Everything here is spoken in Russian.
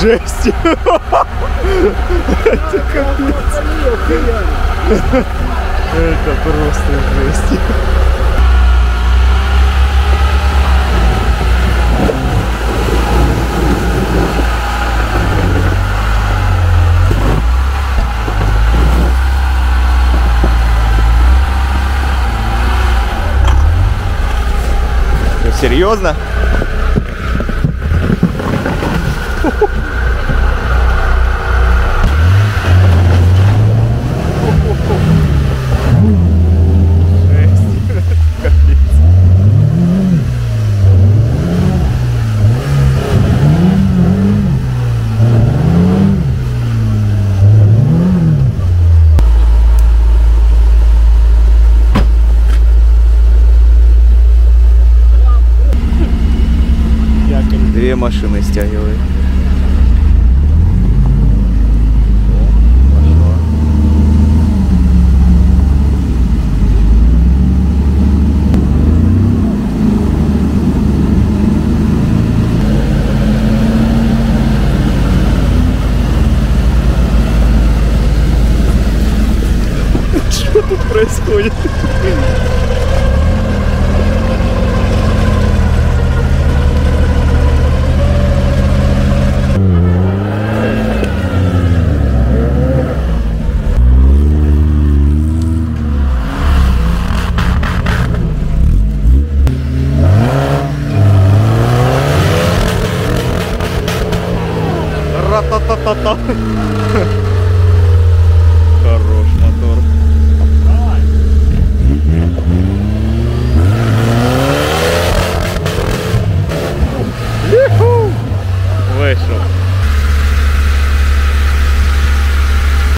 Жесть! Это капец! Это просто жесть! Серьезно? Машины стягивает. Что тут происходит?